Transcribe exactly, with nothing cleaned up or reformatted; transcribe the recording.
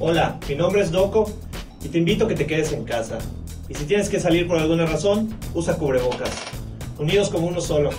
Hola, mi nombre es Dohko y te invito a que te quedes en casa. Y si tienes que salir por alguna razón, usa cubrebocas. Unidos como uno solo.